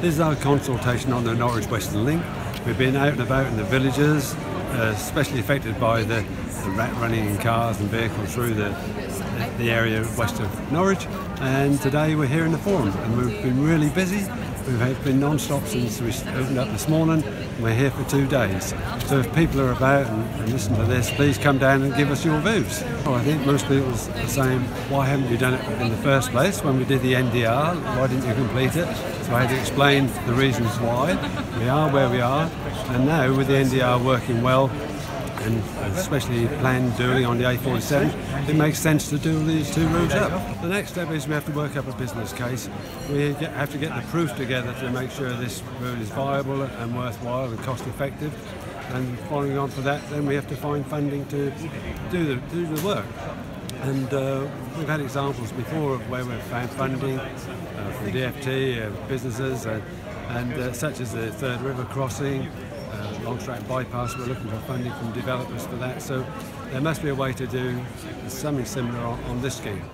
This is our consultation on the Norwich Western Link. We've been out and about in the villages, especially affected by the rat running in cars and vehicles through the area west of Norwich. And today we're here in the Forum, and we've been really busy. We've been non-stop since we opened up this morning, and we're here for 2 days. So if people are about and listen to this, please come down and give us your views. Well, I think most people are saying, why haven't you done it in the first place? When we did the NDR, why didn't you complete it? So I had to explain the reasons why. We are where we are, and now with the NDR working well, and especially planned doing on the A47, it makes sense to do these two routes up. The next step is we have to work up a business case. We have to get the proof together to make sure this route is viable and worthwhile and cost effective. And following on for that, then we have to find funding to do the work. And we've had examples before of where we've found funding from DFT, businesses, and such as the Third River Crossing, long-track bypass. We're looking for funding from developers for that, so there must be a way to do something similar on this scheme.